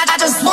I just